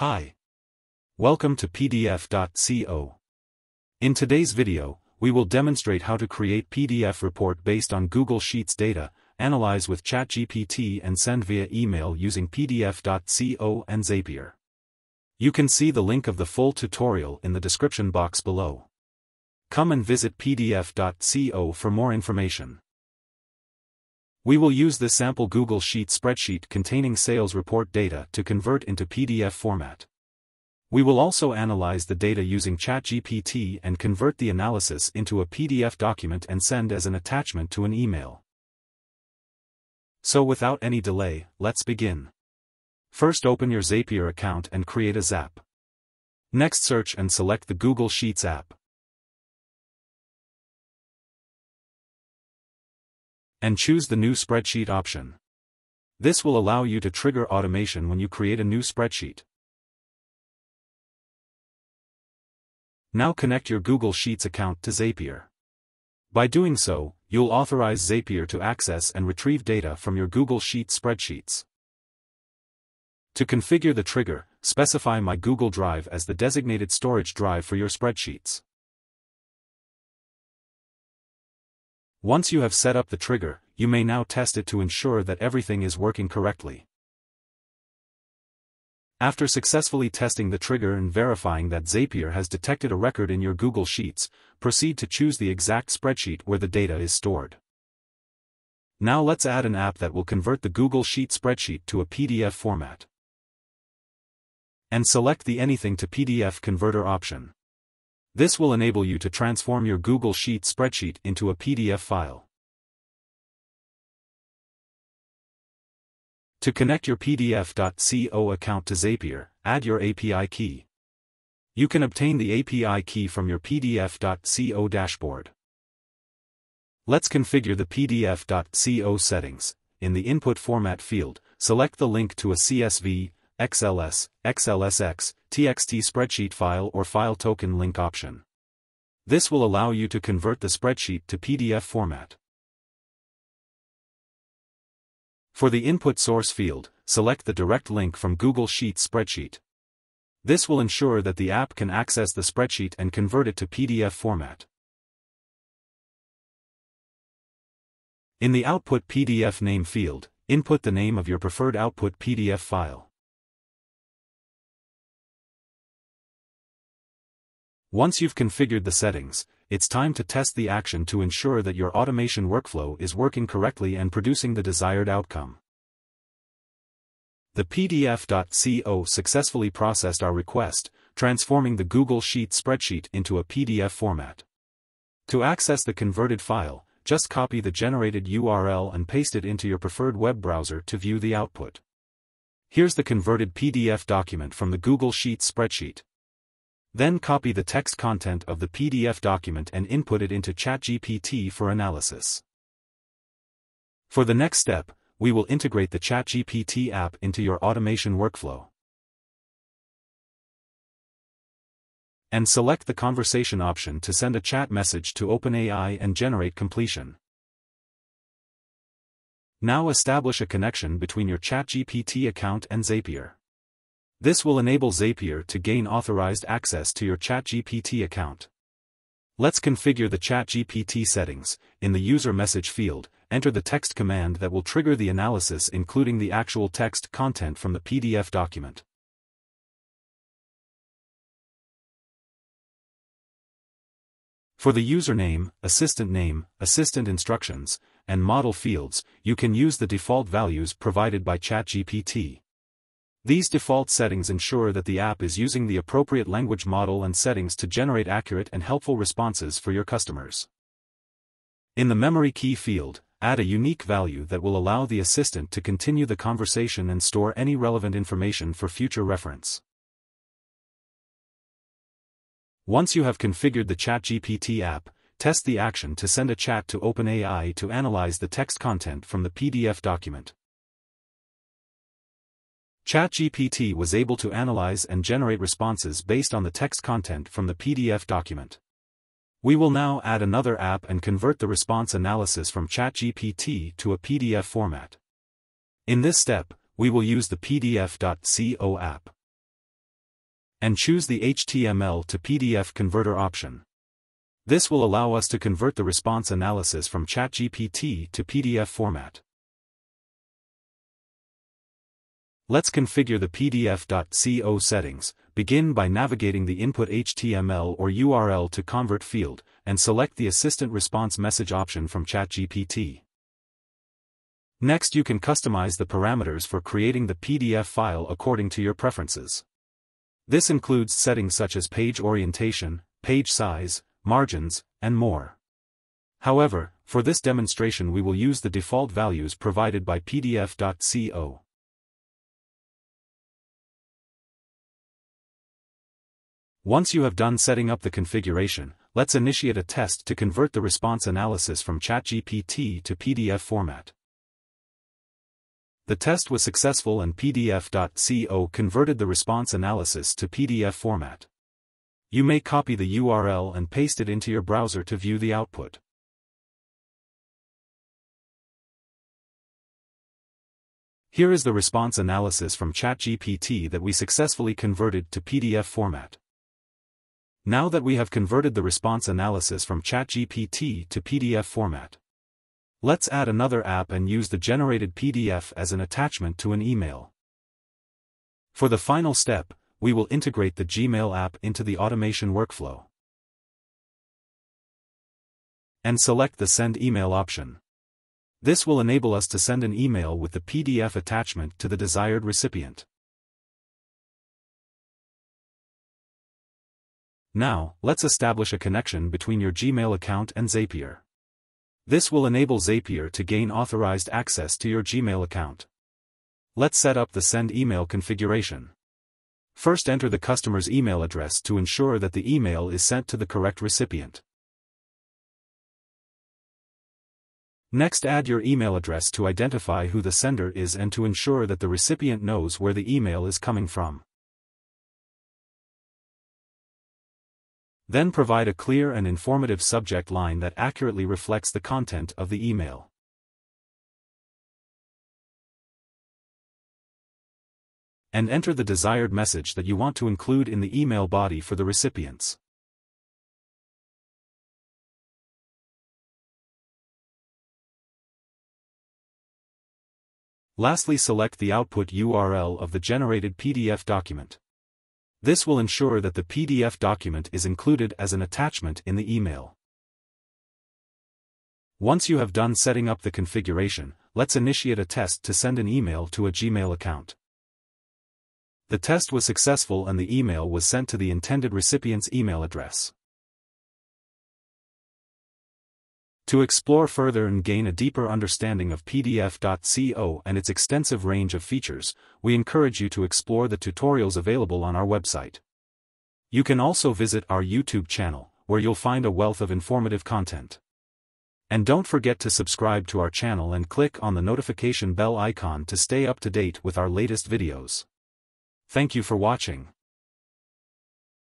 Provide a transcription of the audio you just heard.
Hi. Welcome to PDF.co. In today's video, we will demonstrate how to create PDF report based on Google Sheets data, analyze with ChatGPT and send via email using PDF.co and Zapier. You can see the link of the full tutorial in the description box below. Come and visit PDF.co for more information. We will use this sample Google Sheets spreadsheet containing sales report data to convert into PDF format. We will also analyze the data using ChatGPT and convert the analysis into a PDF document and send as an attachment to an email. So without any delay, let's begin. First, open your Zapier account and create a Zap. Next, search and select the Google Sheets app. And choose the new spreadsheet option. This will allow you to trigger automation when you create a new spreadsheet. Now connect your Google Sheets account to Zapier. By doing so, you'll authorize Zapier to access and retrieve data from your Google Sheets spreadsheets. To configure the trigger, specify My Google Drive as the designated storage drive for your spreadsheets. Once you have set up the trigger, you may now test it to ensure that everything is working correctly. After successfully testing the trigger and verifying that Zapier has detected a record in your Google Sheets, proceed to choose the exact spreadsheet where the data is stored. Now let's add an app that will convert the Google Sheet spreadsheet to a PDF format. And select the Anything to PDF converter option. This will enable you to transform your Google Sheet spreadsheet into a PDF file. To connect your PDF.co account to Zapier, add your API key. You can obtain the API key from your PDF.co dashboard. Let's configure the PDF.co settings. In the Input Format field, select the link to a CSV, XLS, XLSX, TXT spreadsheet file or file token link option. This will allow you to convert the spreadsheet to PDF format. For the Input Source field, select the direct link from Google Sheets spreadsheet. This will ensure that the app can access the spreadsheet and convert it to PDF format. In the Output PDF Name field, input the name of your preferred output PDF file. Once you've configured the settings, it's time to test the action to ensure that your automation workflow is working correctly and producing the desired outcome. The PDF.co successfully processed our request, transforming the Google Sheets spreadsheet into a PDF format. To access the converted file, just copy the generated URL and paste it into your preferred web browser to view the output. Here's the converted PDF document from the Google Sheets spreadsheet. Then copy the text content of the PDF document and input it into ChatGPT for analysis. For the next step, we will integrate the ChatGPT app into your automation workflow. And select the conversation option to send a chat message to OpenAI and generate completion. Now establish a connection between your ChatGPT account and Zapier. This will enable Zapier to gain authorized access to your ChatGPT account. Let's configure the ChatGPT settings. In the User Message field, enter the text command that will trigger the analysis, including the actual text content from the PDF document. For the username, assistant name, assistant instructions, and model fields, you can use the default values provided by ChatGPT. These default settings ensure that the app is using the appropriate language model and settings to generate accurate and helpful responses for your customers. In the Memory Key field, add a unique value that will allow the assistant to continue the conversation and store any relevant information for future reference. Once you have configured the ChatGPT app, test the action to send a chat to OpenAI to analyze the text content from the PDF document. ChatGPT was able to analyze and generate responses based on the text content from the PDF document. We will now add another app and convert the response analysis from ChatGPT to a PDF format. In this step, we will use the PDF.co app. and choose the HTML to PDF converter option. This will allow us to convert the response analysis from ChatGPT to PDF format. Let's configure the PDF.co settings. Begin by navigating the input HTML or URL to convert field, and select the assistant response message option from ChatGPT. Next, you can customize the parameters for creating the PDF file according to your preferences. This includes settings such as page orientation, page size, margins, and more. However, for this demonstration we will use the default values provided by PDF.co. Once you have done setting up the configuration, let's initiate a test to convert the response analysis from ChatGPT to PDF format. The test was successful and PDF.co converted the response analysis to PDF format. You may copy the URL and paste it into your browser to view the output. Here is the response analysis from ChatGPT that we successfully converted to PDF format. Now that we have converted the response analysis from ChatGPT to PDF format, let's add another app and use the generated PDF as an attachment to an email. For the final step, we will integrate the Gmail app into the automation workflow and select the Send Email option. This will enable us to send an email with the PDF attachment to the desired recipient. Now, let's establish a connection between your Gmail account and Zapier. This will enable Zapier to gain authorized access to your Gmail account. Let's set up the Send Email configuration. First, enter the customer's email address to ensure that the email is sent to the correct recipient. Next, add your email address to identify who the sender is and to ensure that the recipient knows where the email is coming from. Then provide a clear and informative subject line that accurately reflects the content of the email. And enter the desired message that you want to include in the email body for the recipients. Lastly, select the output URL of the generated PDF document. This will ensure that the PDF document is included as an attachment in the email. Once you have done setting up the configuration, let's initiate a test to send an email to a Gmail account. The test was successful and the email was sent to the intended recipient's email address. To explore further and gain a deeper understanding of PDF.co and its extensive range of features, we encourage you to explore the tutorials available on our website. You can also visit our YouTube channel, where you'll find a wealth of informative content. And don't forget to subscribe to our channel and click on the notification bell icon to stay up to date with our latest videos. Thank you for watching.